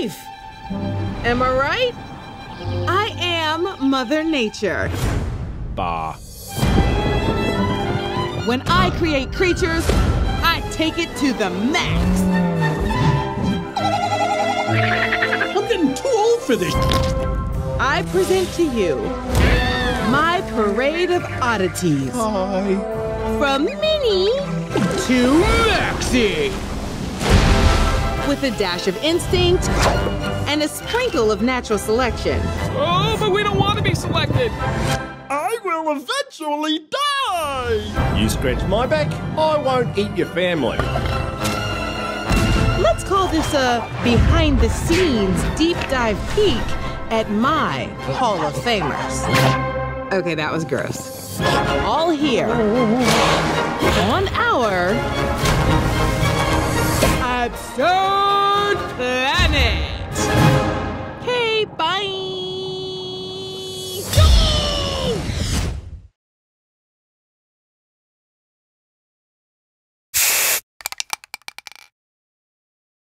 life. Am I right? I am Mother Nature. Bah. When I create creatures, I take it to the max. I'm getting too old for this. I present to you my parade of oddities. Hi. From mini to maxi. With a dash of instinct and a sprinkle of natural selection. Oh, but we don't want to be selected. I will eventually die! You scratch my back, I won't eat your family. Let's call this a behind-the-scenes deep dive peek at my Hall of Famers. Okay, that was gross. All here on our Absurd Planet. Hey, bye!